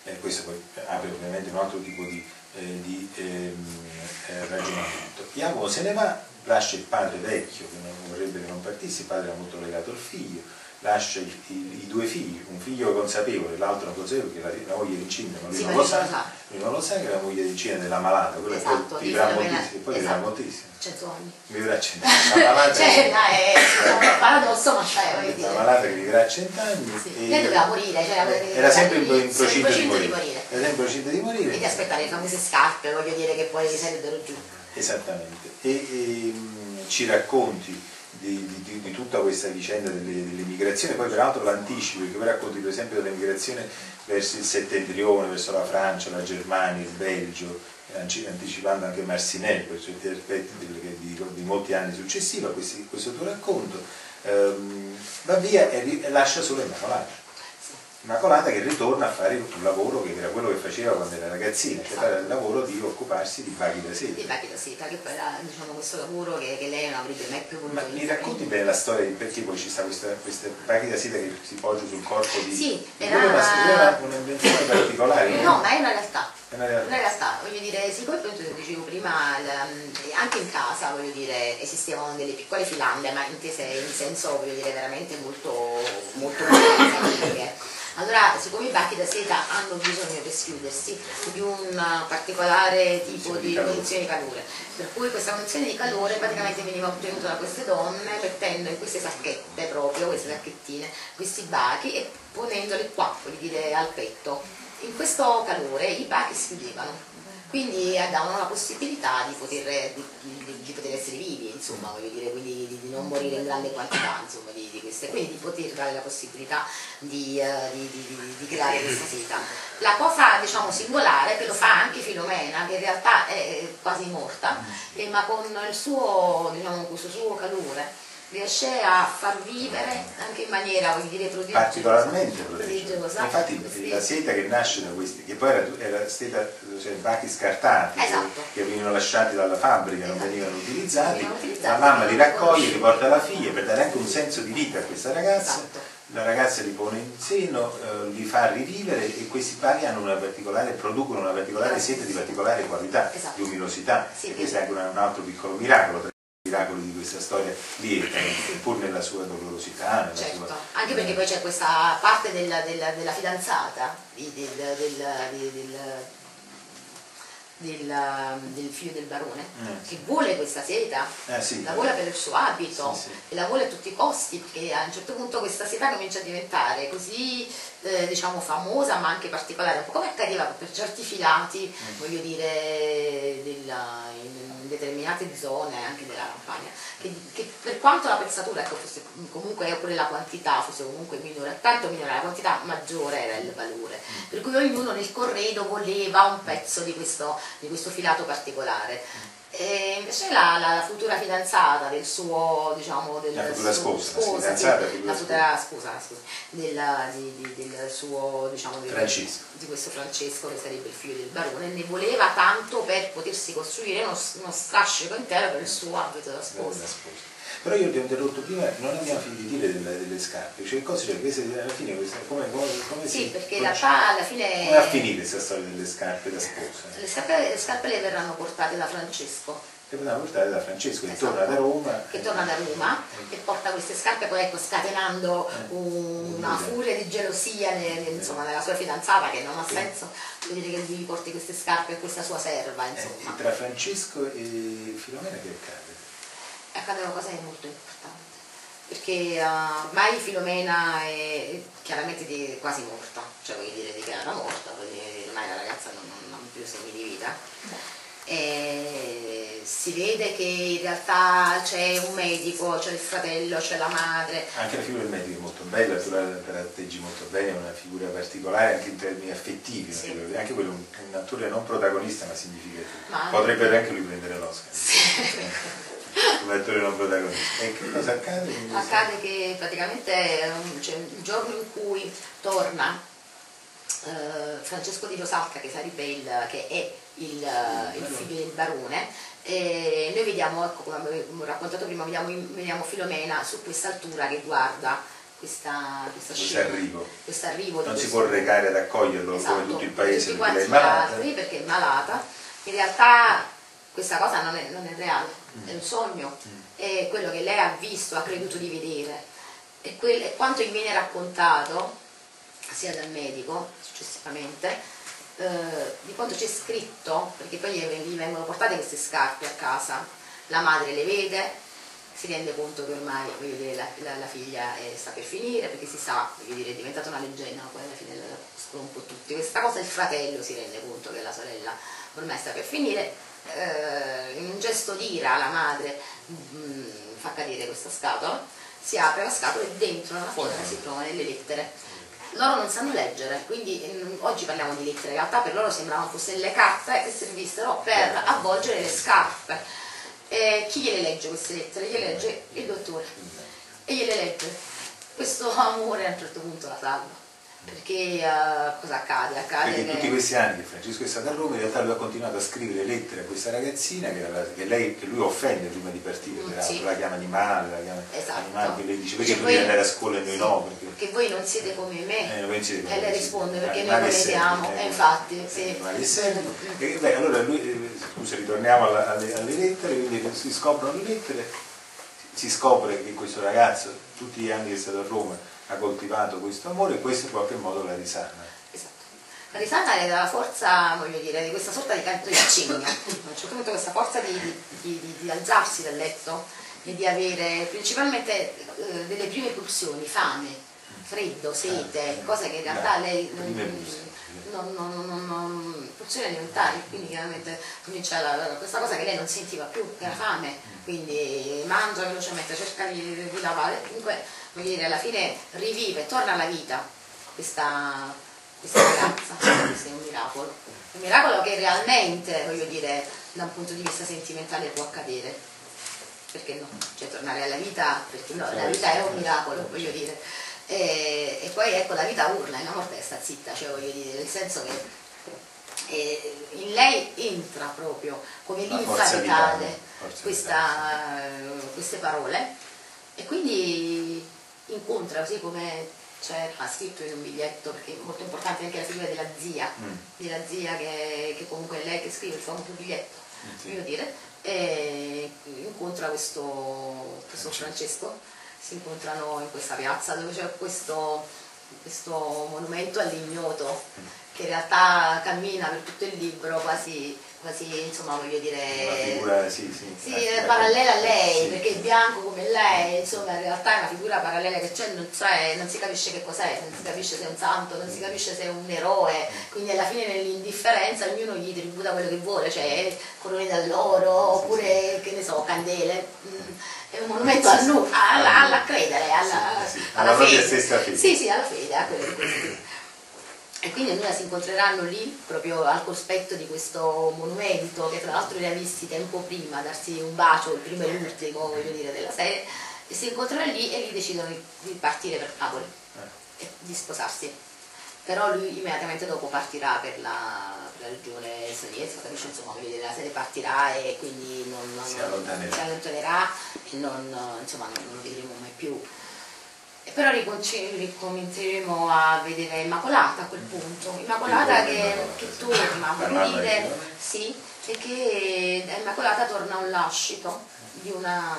Eh, questo poi apre ovviamente un altro tipo di, eh, di ehm, eh, ragionamento. Jacopo se ne va, lascia il padre vecchio che non vorrebbe che non partisse, il padre era molto legato al figlio, lascia i, i, i due figli, un figlio consapevole, l'altro non consapevole, perché la, la moglie è incinta, ma lui sì, non lo sa, sa. Lui non lo sa che la moglie è incinta della malata, quella esatto, che vivrà moltissimo, poi vivrà moltissimo. cento anni. Vivrà cent'anni. La malata cioè, no, è un paradosso, ma cioè, voglio dire. La malata che vivrà cent'anni. Sì. Lei doveva morire, cioè, era, era sempre in, in procinto di morire. Era sempre in procinto di morire. E di aspettare le famose scarpe, voglio dire, che poi sarebbero giù. Esattamente. E, e mh, ci racconti di, di, di tutta questa vicenda dell'emigrazione, poi peraltro l'anticipo, perché poi racconti per esempio dell'emigrazione verso il settentrione, verso la Francia, la Germania, il Belgio, anticipando anche Marcinelle per certi aspetti di, di, di molti anni successivi a questi, questo tuo racconto, ehm, va via e, e lascia solo Immacolata. Immacolata che ritorna a fare un lavoro che era quello che faceva quando era ragazzina, cioè fare il lavoro di occuparsi di vaghi da seta. Di vaghi da seta, che poi era, diciamo, questo lavoro che, che lei non avrebbe mai più voluto. Ma mi racconti bene la storia di perché poi ci sta questa, questa vaghi da seta che si poggia sul corpo di... Sì, era, era un'invenzione particolare. No, ma è una realtà. È una realtà. Una realtà, voglio dire, siccome appunto dicevo prima, anche in casa, voglio dire, esistevano delle piccole filande, ma intese in senso, voglio dire, veramente molto, molto molto. Allora, siccome i vaghi da seta hanno bisogno per schiudersi di un particolare tipo di condizione di calore, per cui questa condizione di calore praticamente veniva ottenuta da queste donne mettendo in queste sacchette proprio, queste sacchettine, questi vaghi e ponendoli qua, voglio dire, al petto. In questo calore i vaghi schiudevano, quindi davano la possibilità di poter, di, di, di poter essere vivi, insomma, voglio dire, quindi di, di non morire in grande quantità, insomma, di, di queste, quindi di poter dare la possibilità di, uh, di, di, di creare questa seta. La cosa, diciamo, singolare che lo fa anche Filomena, che in realtà è quasi morta, eh, ma con il suo, diciamo, questo suo calore riesce a far vivere anche in maniera, voglio dire, prodigiosa. Particolarmente prodigiosa. Infatti sì. La seta che nasce da questi, che poi era, era seta, cioè vacchi scartati, esatto, che venivano lasciati dalla fabbrica, esatto, non venivano utilizzati, venivano utilizzati, la mamma li raccoglie, li porta alla figlia per dare anche un senso di vita a questa ragazza, esatto. La ragazza li pone in seno, eh, li fa rivivere e questi pali hanno una particolare, producono una particolare seta di particolare qualità, esatto, di luminosità, sì, e questo è anche un, un altro piccolo miracolo. Miracolo di questa storia lieta, pur nella sua dolorosità, nella certo, sua... anche perché poi c'è questa parte della, della, della fidanzata del, del, del, del, del, del figlio del barone, eh, che vuole questa seta, eh, sì, la vuole per il suo abito, sì, sì, e la vuole a tutti i costi, perché a un certo punto questa seta comincia a diventare così, eh, diciamo, famosa ma anche particolare, un po' come accadeva per certi filati, mm, voglio dire, della, determinate zone anche della Campania, che, che per quanto la pezzatura, ecco, fosse comunque, oppure la quantità fosse comunque minore, tanto minore la quantità, maggiore era il valore, per cui ognuno nel corredo voleva un pezzo di questo, di questo filato particolare. E invece la, la, la futura fidanzata del suo, diciamo, del la futura suo, sposa, la futura sposa, del suo, diciamo, del, Francesco, di questo Francesco che sarebbe il figlio del barone, ne voleva tanto per potersi costruire uno, uno strascico intero per il suo abito da sposa. Da sposa. Però io ti ho interrotto prima, non abbiamo finito di dire delle, delle scarpe, cioè cosa c'è, cioè, alla fine questa, come, come, come sì, si... Sì, perché la fa alla fine... Come va a finire questa storia delle scarpe da sposa? Le scarpe, le scarpe le verranno portate da Francesco. Le verranno portate da Francesco, esatto, che torna da Roma. Che torna da Roma e porta queste scarpe, poi ecco, scatenando una furia di gelosia nel, insomma, nella sua fidanzata, che non ha senso dire che gli porti queste scarpe e questa sua serva, insomma. E tra Francesco e Filomena che accade? Accade una cosa che è molto importante, perché uh, ormai Filomena è, è chiaramente di, quasi morta, cioè voglio dire dichiara morta, ormai la ragazza non, non ha più segni di vita, e si vede che in realtà c'è un medico, c'è il fratello, c'è la madre. Anche la figura del medico è molto bella, tu la tratteggi molto bene, è una figura particolare anche in termini affettivi, sì, figura, anche quello è un attore non protagonista ma significativo, ma potrebbe anche... anche lui prendere l'Oscar. Sì. Come attore non protagonista. E che cosa accade? Accade che praticamente, cioè, il giorno in cui torna eh, Francesco di Rosalca, che sarebbe il, che è il, il figlio del barone, e noi vediamo, ecco, come abbiamo raccontato prima, vediamo, vediamo Filomena su questa altura che guarda questa, questa questo arrivo, questo arrivo non si questo... può recare ad accoglierlo, esatto, come tutto il paese, tutti quanti malata. Perché è malata, in realtà questa cosa non è, non è reale, è un sogno, è quello che lei ha visto, ha creduto di vedere, e, quel, e quanto gli viene raccontato sia dal medico successivamente, eh, di quanto c'è scritto, perché poi gli vengono portate queste scarpe a casa, la madre le vede, si rende conto che ormai, voglio dire, la, la, la figlia è, sta per finire, perché si sa, voglio dire, è diventata una leggenda, poi alla fine la conoscono un po' tutti, questa cosa il fratello si rende conto che la sorella ormai sta per finire, eh, in un gesto di ira la madre mh, fa cadere questa scatola, si apre la scatola e dentro nella scatola si trovano delle lettere. Loro non sanno leggere, quindi mh, oggi parliamo di lettere, in realtà per loro sembravano fossero le carte che servissero per avvolgere le scarpe. E chi gliele legge queste lettere? Gliele legge il dottore e gliele legge. Questo amore a un certo punto la salva, perché uh, cosa accade? accade Quindi che... tutti questi anni che Francesco è stato a Roma, in realtà lui ha continuato a scrivere lettere a questa ragazzina che, la, che, lei, che lui offende prima di partire, mm, sì. la chiama animale, la chiama esatto. animale, che lei dice perché cioè, tu devi andare a scuola e noi sì, no? Perché... perché voi non siete come me, eh, non siete come e lei risponde perché noi non le diamo, e infatti sì. E, e beh, allora lui, scusa, ritorniamo alla, alle, alle lettere, quindi si scoprono le lettere. Si scopre che questo ragazzo, tutti gli anni che è stato a Roma, ha coltivato questo amore e questo in qualche modo la risana. Esatto. La risana è la forza, voglio dire, di questa sorta di canto di cigna. A un certo punto questa forza di, di, di, di alzarsi dal letto e di avere principalmente eh, delle prime pulsioni, fame, freddo, sete, ah, cose che in realtà no, lei non... non, non, non pulsioni alimentari, quindi chiaramente comincia la, la, questa cosa che lei non sentiva più, che era fame, quindi mangia velocemente, cerca di, di lavare, comunque voglio dire, alla fine rivive, torna alla vita questa, questa ragazza, questo è un miracolo, un miracolo che realmente, voglio dire, da un punto di vista sentimentale può accadere, perché no? Cioè tornare alla vita, perché no, la vita è un miracolo, voglio dire, e, e poi ecco la vita urla e la morte sta zitta, cioè voglio dire, nel senso che E in lei entra proprio come linfa vitale queste parole e quindi incontra, così come c'era cioè, scritto in un biglietto, perché è molto importante anche la figura della zia, mm. della zia che, che comunque è lei che scrive il famoso biglietto, mm, sì. voglio dire, e incontra questo, questo Francesco, si incontrano in questa piazza dove c'è questo, questo monumento all'ignoto, che in realtà cammina per tutto il libro quasi, quasi insomma voglio dire una figura, sì, sì, sì, parallela a lei, sì, perché il bianco come lei, insomma in realtà è una figura parallela che c'è, non, cioè, non si capisce che cos'è, non si capisce se è un santo, non si capisce se è un eroe, quindi alla fine nell'indifferenza ognuno gli tributa quello che vuole, cioè corone d'alloro oppure che ne so, candele, è un monumento sì, sì, al alla, alla credere, alla, sì, sì, alla, alla fede. Stessa fede, sì sì, alla fede, a quello di questo. E quindi allora si incontreranno lì, proprio al cospetto di questo monumento, che tra l'altro li ha visti tempo prima, darsi un bacio, il primo e l'ultimo, voglio dire, della serie, e si incontrano lì e lì decidono di partire per Napoli, e di sposarsi. Però lui immediatamente dopo partirà per la, per la regione svedese, capisce, insomma, voglio dire, la serie partirà e quindi non, non si allontanerà e non, insomma, non lo vedremo mai più. Però ricominceremo a vedere Immacolata a quel punto, Immacolata che, che torna a morire, sì, e che da Immacolata torna un lascito di, una,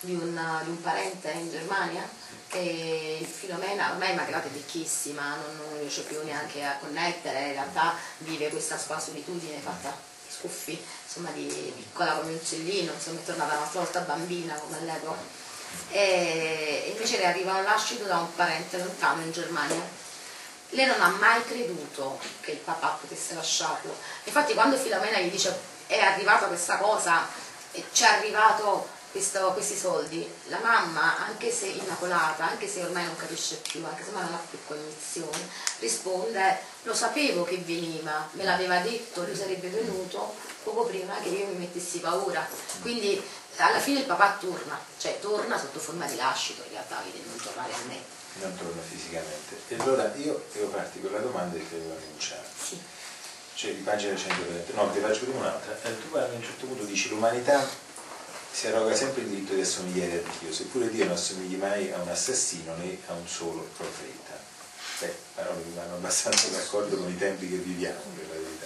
di, una, di un parente in Germania, che Filomena ormai è magrata e vecchissima, non riesce più neanche a connettere, in realtà vive questa sua solitudine fatta scuffi, insomma di piccola come un uccellino, insomma è tornata una volta bambina come all'epoca. E invece le arriva un lascito da un parente lontano in Germania. Lei non ha mai creduto che il papà potesse lasciarlo, infatti quando Filomena gli dice è arrivata questa cosa e ci è arrivato questo, questi soldi, la mamma, anche se immacolata, anche se ormai non capisce più, anche se non ha più cognizione, risponde lo sapevo che veniva, me l'aveva detto, lui sarebbe venuto poco prima che io mi mettessi paura. Quindi alla fine il papà torna, cioè torna sotto forma di lascito, in realtà vede non tornare a me. Non torna fisicamente. E allora io devo partire con la domanda che avevo annunciato. Sì. Cioè di pagina centotrenta, no, ti faccio prima un'altra. Eh, tu a un certo punto dici l'umanità si arroga sempre il diritto di assomigliare a Dio, seppure Dio non assomigli mai a un assassino né a un solo profeta. Beh, parole che vanno abbastanza d'accordo con i tempi che viviamo, per la verità.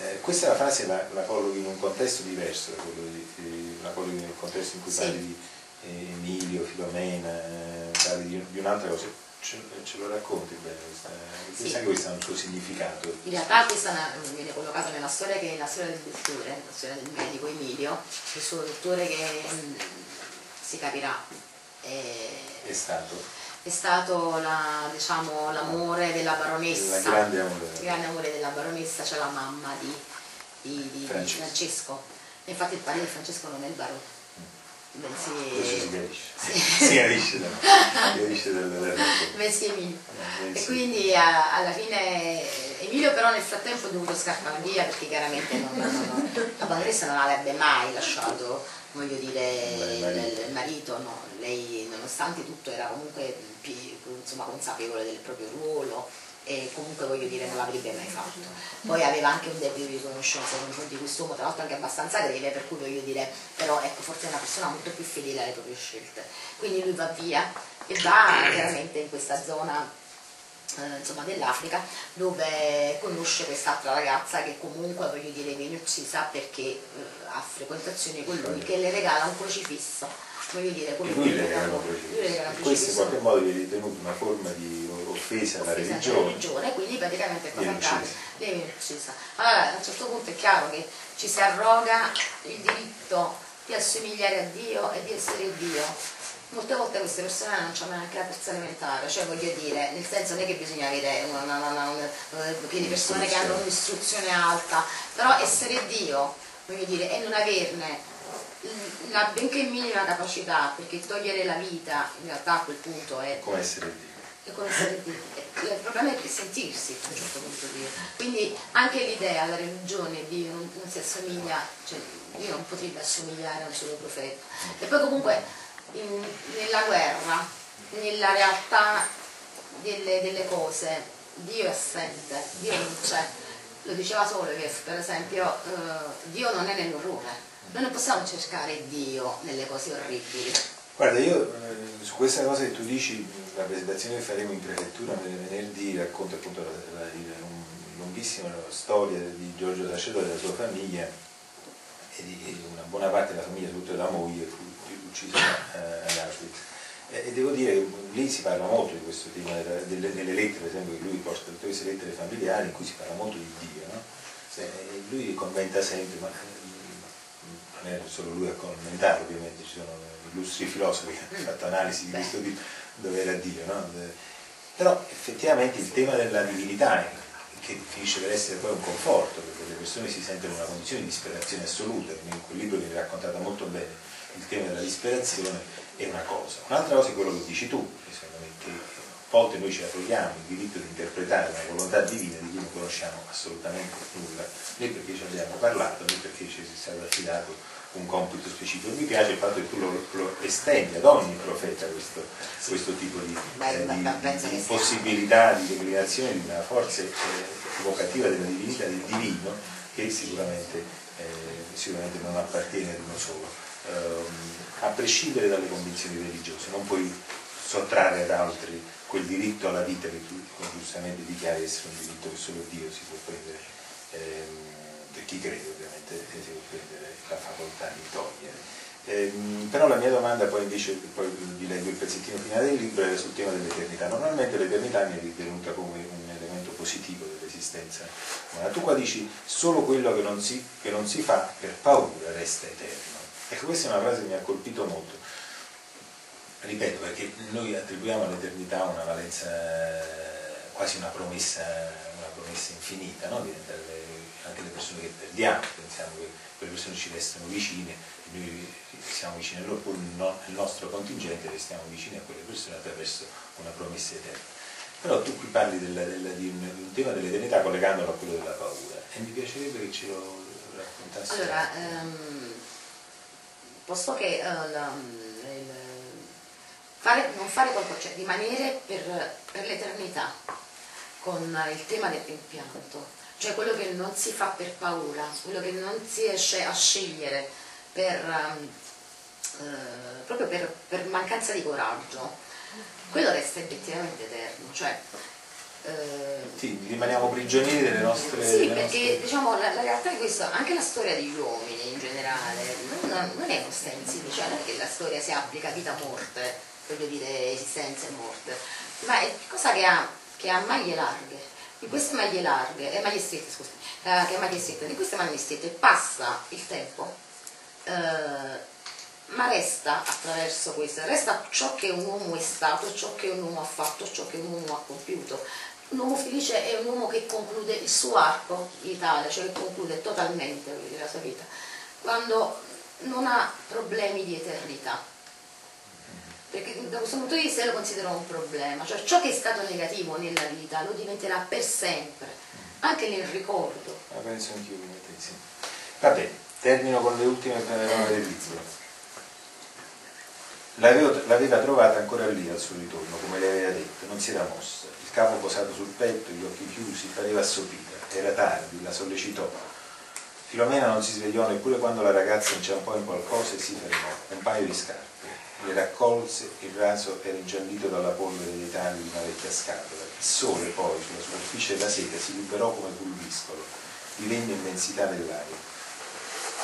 Eh, questa è la frase, la, la collochi in un contesto diverso da quello di, di, la collochi nel contesto in cui sì. parli di eh, Emilio, Filomena, eh, parli di, di un'altra cosa, ce, ce lo racconti bene, questa, sì. questa, anche questo ha un suo significato. In realtà questa viene collocata nella storia che è la storia del dottore, la storia del medico Emilio, il suo dottore che mh, si capirà è, è stato. È stato la, diciamo, l'amore della baronessa, il grande amore della baronessa, cioè la mamma di, di, di Francesco. Francesco. Infatti il pane di Francesco non è il barocco. Beh, si chiarisce e quindi a, alla fine Emilio però nel frattempo è dovuto scappare via perché chiaramente non, non, non, la padressa non avrebbe mai lasciato, voglio dire, il, il marito, no? Lei nonostante tutto era comunque insomma, consapevole del proprio ruolo e comunque voglio dire non l'avrebbe mai fatto. Poi aveva anche un debito di conoscenza nei confronti di quest'uomo, tra l'altro anche abbastanza greve, per cui voglio dire però ecco, forse è una persona molto più fedele alle proprie scelte. Quindi lui va via e va chiaramente in questa zona eh, insomma dell'Africa, dove conosce quest'altra ragazza che comunque voglio dire viene uccisa perché eh, ha frequentazioni con lui, che le regala un crocifisso, voglio dire come lui le regala un crocifisso, e questo in qualche modo viene ritenuto una forma di offesa alla religione. religione, quindi praticamente cosa accade? Lei viene uccisa. Allora a un certo punto è chiaro che ci si arroga il diritto di assomigliare a Dio e di essere Dio. Molte volte queste persone non hanno neanche la terza elementare, cioè voglio dire, nel senso non è che bisogna avere una, una, una, una, una persone che hanno un'istruzione alta, però essere Dio, voglio dire, e non averne la benché minima capacità, perché togliere la vita in realtà a quel punto è come essere Dio. E come sarebbe, il problema è sentirsi a un certo punto di quindi anche l'idea, la religione di non, non si assomiglia, cioè io non potrebbe assomigliare a un solo profeta. E poi comunque in, nella guerra, nella realtà delle, delle cose, Dio è assente, Dio non c'è. Lo diceva Solves, per esempio, eh, Dio non è nell'orrore. Noi non possiamo cercare Dio nelle cose orribili. Guarda, io eh, su questa cosa che tu dici, la presentazione che faremo in prefettura venerdì racconta appunto la, la, la lunghissima storia di Giorgio Sacerdote, della sua famiglia e di una buona parte della famiglia, soprattutto della moglie, fu uccisa eh, ad Auschwitz. E, e devo dire che lì si parla molto di questo tema, delle, delle lettere, per esempio, che lui porta, tutte queste lettere familiari in cui si parla molto di Dio, no? Se, lui commenta sempre, ma non è solo lui a commentare, ovviamente ci sono illustri filosofi che hanno fatto analisi di questo tipo, dove era Dio, no? Però effettivamente il tema della divinità, che finisce per essere poi un conforto, perché le persone si sentono in una condizione di disperazione assoluta, in quel libro viene raccontato molto bene il tema della disperazione, è una cosa. Un'altra cosa è quello che dici tu, che secondo me, che a volte noi ci arroghiamo il diritto di interpretare una volontà divina di cui non conosciamo assolutamente nulla, né perché ci abbiamo parlato, né perché ci è stato affidato un compito specifico. Mi piace il fatto che tu lo, lo estendi ad ogni profeta questo, sì. questo tipo di, Beh, eh, di, di possibilità di declinazione di una forza eh, evocativa della divinità, del divino, che sicuramente, eh, sicuramente non appartiene ad uno solo, eh, a prescindere dalle convinzioni religiose. Non puoi sottrarre ad altri quel diritto alla vita che tu giustamente dichiari essere un diritto che solo Dio si può prendere, eh, per chi crede ovviamente si può prendere la facoltà di togliere. Ehm, però la mia domanda poi invece, poi vi leggo il pezzettino finale del libro, era sul tema dell'eternità. Normalmente l'eternità mi è ritenuta come un elemento positivo dell'esistenza umana. Tu qua dici solo quello che non si, che non si fa per paura resta eterno. Ecco, questa è una frase che mi ha colpito molto. Ripeto, perché noi attribuiamo all'eternità una valenza, quasi una promessa, una promessa infinita, no? Anche le persone che perdiamo, pensiamo che quelle persone ci restano vicine, noi siamo vicini a loro, pur nel nostro contingente restiamo vicini a quelle persone attraverso una promessa eterna. Però tu qui parli della, della, di un tema dell'eternità collegandolo a quello della paura, e mi piacerebbe che ce lo raccontassi. Allora, ehm, posto che eh, la, il, fare, non fare qualcosa, cioè rimanere per, per l'eternità con il tema del rimpianto, cioè quello che non si fa per paura, quello che non si riesce a scegliere per, eh, proprio per, per mancanza di coraggio, quello resta effettivamente eterno. Cioè, eh, sì, rimaniamo prigionieri delle nostre... Sì, delle perché nostre... diciamo la, la realtà è questa, anche la storia degli uomini in generale non, non è ostensibile, cioè non è che la storia si applica a vita-morte, voglio dire esistenza e morte, ma è cosa che ha, che ha maglie larghe. Di queste maglie larghe, eh, maglie strette, scusate, eh, che maglie strette, di queste maglie strette passa il tempo, eh, ma resta attraverso queste, resta ciò che un uomo è stato, ciò che un uomo ha fatto, ciò che un uomo ha compiuto. un uomo felice è un uomo che conclude il suo arco vitale, cioè che conclude totalmente la sua vita, quando non ha problemi di eternità. Perché da questo punto di vista lo considero un problema, cioè ciò che è stato negativo nella vita lo diventerà per sempre, anche nel ricordo. La penso anch'io come te, sì. Va bene, termino con le ultime parole del libro. L'aveva trovata ancora lì al suo ritorno, come le aveva detto, non si era mossa, il capo posato sul petto, gli occhi chiusi, pareva assopita, era tardi, la sollecitò. Filomena non si svegliò neppure quando la ragazza inciampò in qualcosa e si fermò, un paio di scarpe. Le raccolse, il raso era ingiallito dalla polvere dei tagli di una vecchia scatola. Il sole poi, sulla superficie della seta, si liberò come pulviscolo, divenne immensità dell'aria.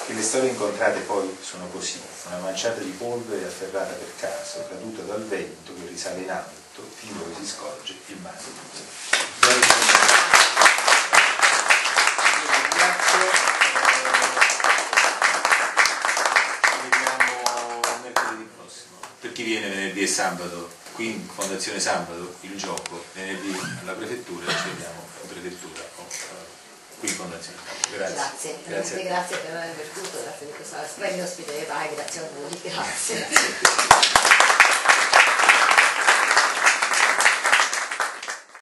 E le storie incontrate poi sono così, una manciata di polvere afferrata per caso, caduta dal vento che risale in alto, fin dove si scorge il mare. Chi viene venerdì e sabato qui in Fondazione Sabato il gioco, venerdì alla prefettura, ci vediamo in prefettura o, uh, qui in Fondazione. Grazie, grazie, grazie, grazie per aver venuto, grazie di questa splendida ospitalità, grazie a voi, grazie. Grazie.